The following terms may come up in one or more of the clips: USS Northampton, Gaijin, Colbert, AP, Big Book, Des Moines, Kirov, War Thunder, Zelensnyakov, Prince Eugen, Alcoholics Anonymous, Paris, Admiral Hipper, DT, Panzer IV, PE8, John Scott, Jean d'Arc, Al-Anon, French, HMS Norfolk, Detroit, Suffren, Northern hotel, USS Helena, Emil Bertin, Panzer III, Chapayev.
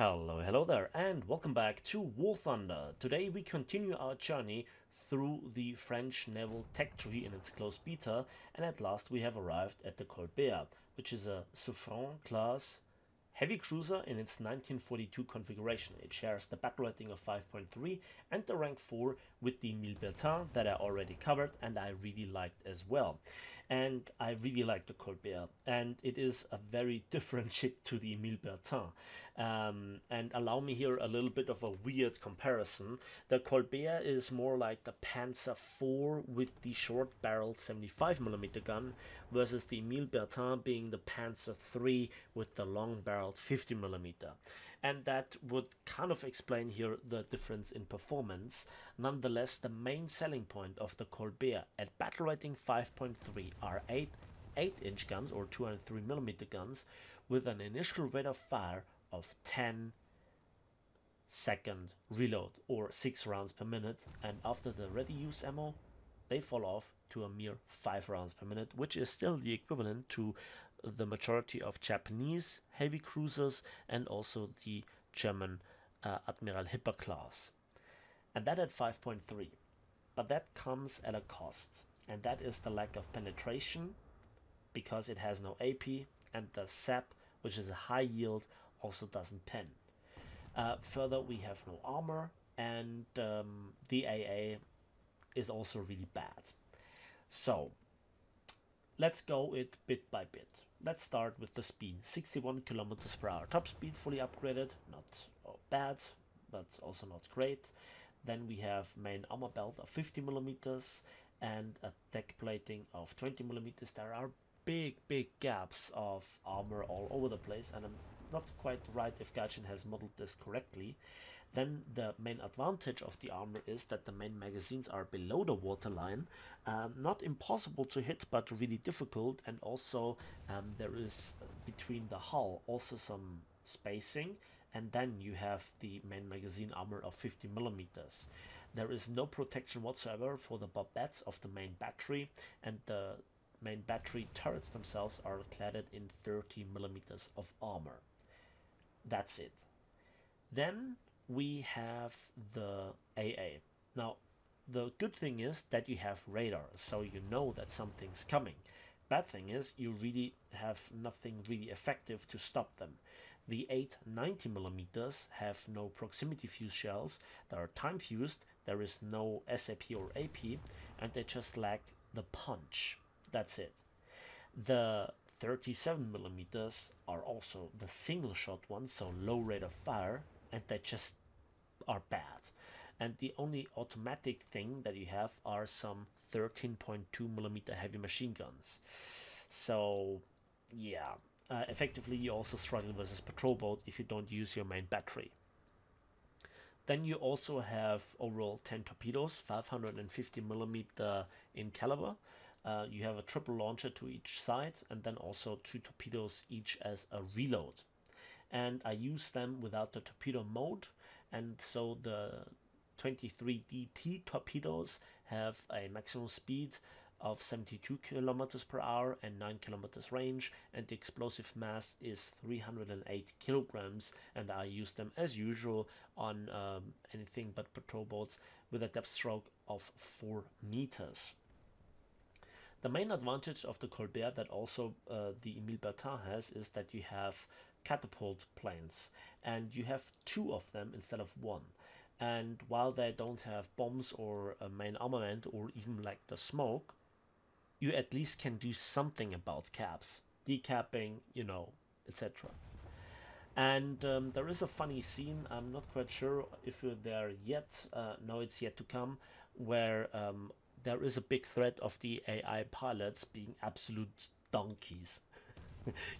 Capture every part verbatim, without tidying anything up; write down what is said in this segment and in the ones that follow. Hello, hello there, and welcome back to War Thunder. Today we continue our journey through the French naval tech tree in its closed beta, and at last we have arrived at the Colbert, which is a Suffren class heavy cruiser in its nineteen forty-two configuration. It shares the battle rating of five point three and the rank four with the Emil Bertin that I already covered and I really liked as well. And I really like the Colbert, and it is a very different ship to the Emil Bertin. Um, and allow me here a little bit of a weird comparison. The Colbert is more like the Panzer four with the short barreled seventy-five millimeter gun, versus the Emil Bertin being the Panzer three with the long barrel fifty millimeter, and that would kind of explain here the difference in performance. Nonetheless, the main selling point of the Colbert at battle rating five point three are eight eight inch guns or two hundred three millimeter guns with an initial rate of fire of ten second reload or six rounds per minute, and after the ready use ammo they fall off to a mere five rounds per minute, which is still the equivalent to the majority of Japanese heavy cruisers and also the German uh, Admiral Hipper class, and that at five point three. But that comes at a cost, and that is the lack of penetration, because it has no A P, and the S A P, which is a high yield, also doesn't pen. Uh, further, we have no armor, and um, the A A is also really bad. So let's go it bit by bit. Let's start with the speed, sixty-one kilometers per hour. Top speed, fully upgraded, not bad, but also not great. Then we have main armor belt of fifty millimeters and a deck plating of twenty millimeters. There are big, big gaps of armor all over the place, and I'm not quite right if Gaijin has modeled this correctly. Then the main advantage of the armor is that the main magazines are below the waterline. Um, not impossible to hit, but really difficult, and also um, there is between the hull also some spacing, and then you have the main magazine armor of fifty millimeters. There is no protection whatsoever for the barbettes of the main battery, and the main battery turrets themselves are cladded in thirty millimeters of armor. That's it. Then we have the A A. Now, the good thing is that you have radar, so you know that something's coming. Bad thing is you really have nothing really effective to stop them. The eight ninety millimeters have no proximity fuse shells, they are time fused, there is no S A P or A P, and they just lack the punch. That's it. The thirty-seven millimeters are also the single shot ones, so low rate of fire, and they just are bad. And the only automatic thing that you have are some thirteen point two millimeter heavy machine guns. So yeah, uh, effectively you also struggle versus patrol boat if you don't use your main battery. Then you also have overall ten torpedoes, five hundred fifty millimeter in caliber. Uh, you have a triple launcher to each side, and then also two torpedoes each as a reload. And I use them without the torpedo mode, and so the twenty-three D T torpedoes have a maximum speed of seventy-two kilometers per hour and nine kilometers range, and the explosive mass is three hundred eight kilograms, and I use them as usual on um, anything but patrol boats with a depth stroke of four meters. The main advantage of the Colbert that also uh, the Emil Bertin has is that you have catapult planes, and you have two of them instead of one. And while they don't have bombs or a main armament or even like the smoke, you at least can do something about caps, decapping, you know, et cetera. And um, there is a funny scene, I'm not quite sure if you're there yet, uh, no, it's yet to come, where um, there is a big threat of the A I pilots being absolute donkeys.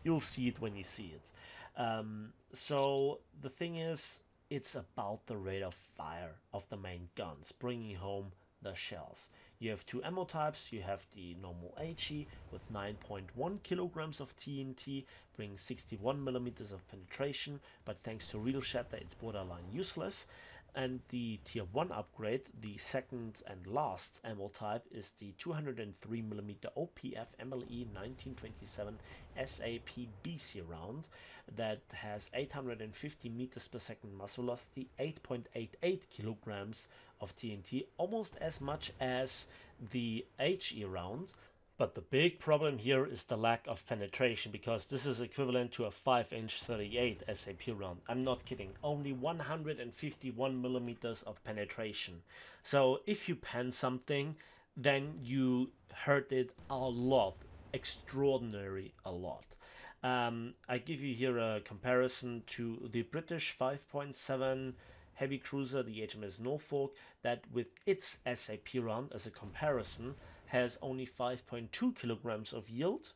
You'll see it when you see it. Um, so the thing is, it's about the rate of fire of the main guns, bringing home the shells. You have two ammo types. You have the normal HE with nine point one kilograms of T N T, bringing sixty-one millimeters of penetration, but thanks to real shatter it's borderline useless. And the tier one upgrade, the second and last ammo type, is the two hundred three millimeter O P F M L E nineteen twenty-seven S A P B C round that has eight hundred fifty meters per second muzzle velocity, eight point eight eight kilograms of T N T, almost as much as the H E round. But the big problem here is the lack of penetration, because this is equivalent to a five inch thirty-eight S A P round. I'm not kidding, only one hundred fifty-one millimeters of penetration. So if you pen something, then you hurt it a lot, extraordinary a lot. Um, I give you here a comparison to the British five point seven heavy cruiser, the H M S Norfolk, that with its S A P round as a comparison has only five point two kilograms of yield,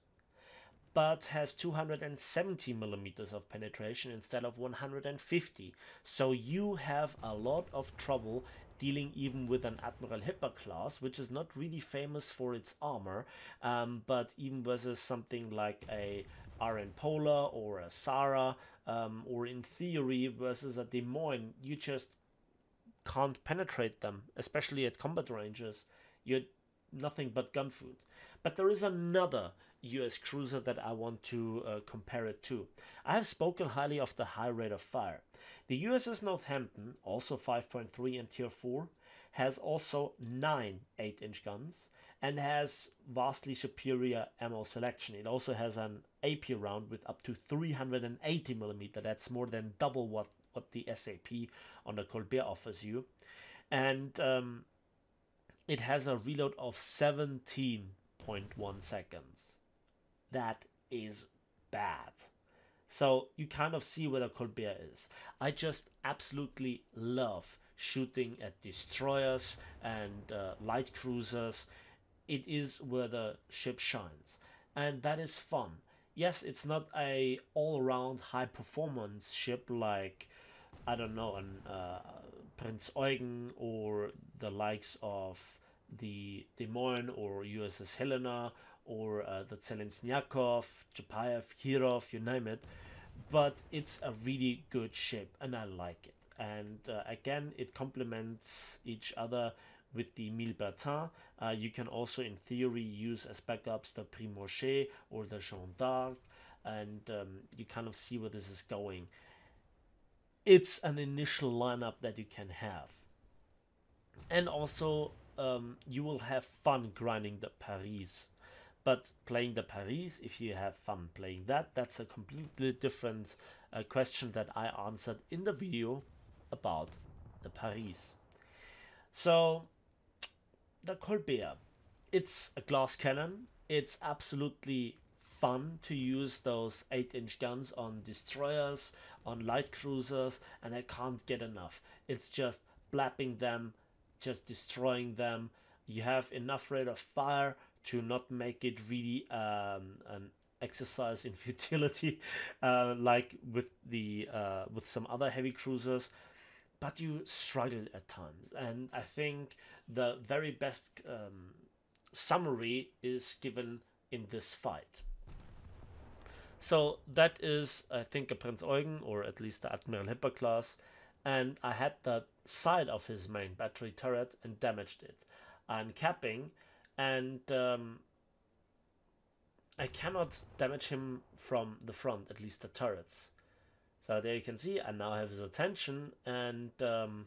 but has two hundred seventy millimeters of penetration instead of one hundred fifty. So you have a lot of trouble dealing even with an Admiral Hipper class, which is not really famous for its armor, um, but even versus something like a R N Polar or a Sara, um, or in theory versus a Des Moines, you just can't penetrate them, especially at combat ranges. You're nothing but gun food. But there is another U S cruiser that I want to uh, compare it to. I have spoken highly of the high rate of fire. The U S S Northampton, also five point three and tier four, has also nine eight inch guns and has vastly superior ammo selection. It also has an A P round with up to three hundred eighty millimeter. That's more than double what, what the S A P on the Colbert offers you. And um, it has a reload of seventeen point one seconds. That is bad. So you kind of see where the Colbert is. I just absolutely love shooting at destroyers and uh, light cruisers. It is where the ship shines. And that is fun. Yes, it's not a all-round high-performance ship like, I don't know, an uh, Prince Eugen or the likes of the Des Moines or U S S Helena or uh, the Zelensnyakov, Chapayev, Kirov, you name it. But it's a really good ship and I like it. And uh, again, it complements each other with the Emil Bertin. Uh, you can also, in theory, use as backups the Primochet or the Jean d'Arc. And um, you kind of see where this is going. It's an initial lineup that you can have. And also, um, you will have fun grinding the Paris. But playing the Paris, if you have fun playing that, that's a completely different uh, question that I answered in the video about the Paris. So, the Colbert. It's a glass cannon. It's absolutely fun to use those eight inch guns on destroyers, on light cruisers, and I can't get enough. It's just blapping them, just destroying them. You have enough rate of fire to not make it really um, an exercise in futility, uh, like with the uh, with some other heavy cruisers. But you struggle at times, and I think the very best um, summary is given in this fight. So that is, I think, a Prince Eugen, or at least the Admiral Hipper class, and I had the side of his main battery turret and damaged it. I'm capping, and um, I cannot damage him from the front, at least the turrets. So there you can see, I now have his attention, and um,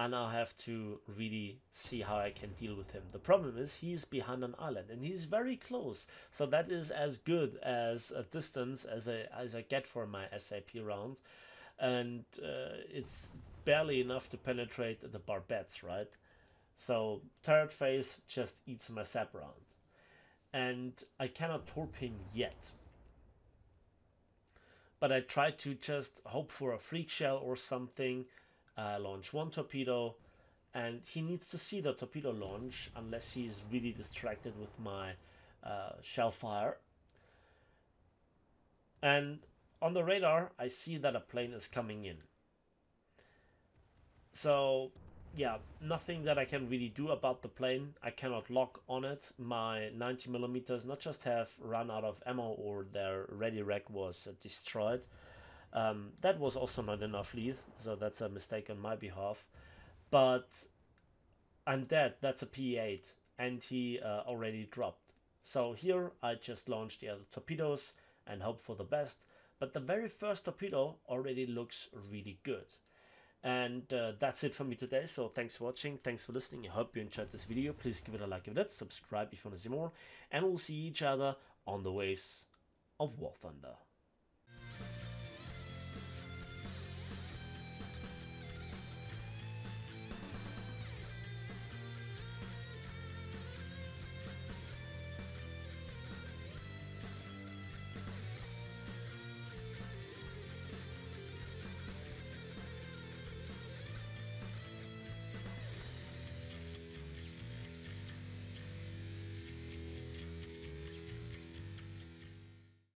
I now have to really see how I can deal with him. The problem is he's behind an island, and he's very close, so that is as good as a distance as I, as I get for my S A P round. And uh, it's barely enough to penetrate the barbettes, right? So turret phase just eats my S A P round. And I cannot torp him yet. But I try to just hope for a freak shell or something, uh, launch one torpedo, and he needs to see the torpedo launch unless he is really distracted with my uh, shell fire. And on the radar, I see that a plane is coming in. So, yeah, nothing that I can really do about the plane. I cannot lock on it. My ninety millimeters not just have run out of ammo, or their ready rack was destroyed, Um, that was also not enough lead, so that's a mistake on my behalf. But I'm dead, that's a P E eight, and he uh, already dropped. So here I just launched the other torpedoes and hope for the best, but the very first torpedo already looks really good. And uh, that's it for me today, so thanks for watching, thanks for listening, I hope you enjoyed this video, please give it a like, give it a subscribe if you want to see more, and we'll see each other on the waves of War Thunder.